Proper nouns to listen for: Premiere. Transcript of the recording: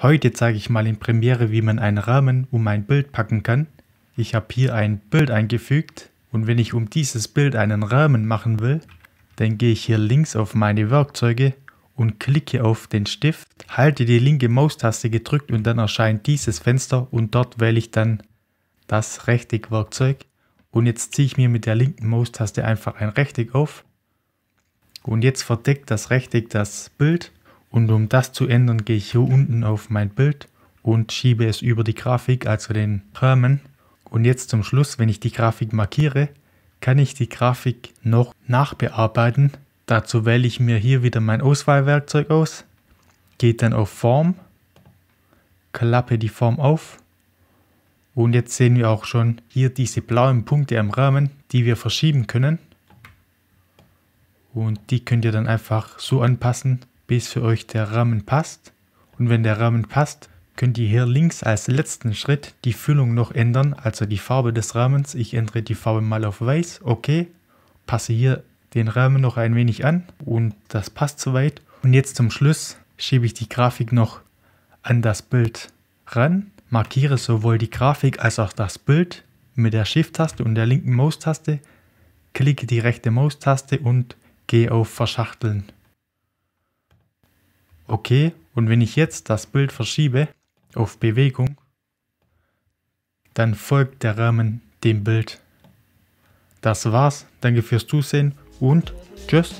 Heute zeige ich mal in Premiere, wie man einen Rahmen um ein Bild packen kann. Ich habe hier ein Bild eingefügt und wenn ich um dieses Bild einen Rahmen machen will, dann gehe ich hier links auf meine Werkzeuge und klicke auf den Stift, halte die linke Maustaste gedrückt und dann erscheint dieses Fenster und dort wähle ich dann das Rechteckwerkzeug. Und jetzt ziehe ich mir mit der linken Maustaste einfach ein Rechteck auf und jetzt verdeckt das Rechteck das Bild. Und um das zu ändern, gehe ich hier unten auf mein Bild und schiebe es über die Grafik, also den Rahmen. Und jetzt zum Schluss, wenn ich die Grafik markiere, kann ich die Grafik noch nachbearbeiten. Dazu wähle ich mir hier wieder mein Auswahlwerkzeug aus, gehe dann auf Form, klappe die Form auf. Und jetzt sehen wir auch schon hier diese blauen Punkte am Rahmen, die wir verschieben können. Und die könnt ihr dann einfach so anpassen, bis für euch der Rahmen passt. Und wenn der Rahmen passt, könnt ihr hier links als letzten Schritt die Füllung noch ändern, also die Farbe des Rahmens. Ich ändere die Farbe mal auf weiß, okay, passe hier den Rahmen noch ein wenig an und das passt soweit. Und jetzt zum Schluss schiebe ich die Grafik noch an das Bild ran, markiere sowohl die Grafik als auch das Bild mit der Shift-Taste und der linken Maustaste, klicke die rechte Maustaste und gehe auf Verschachteln. Okay, und wenn ich jetzt das Bild verschiebe auf Bewegung, dann folgt der Rahmen dem Bild. Das war's, danke fürs Zusehen und tschüss.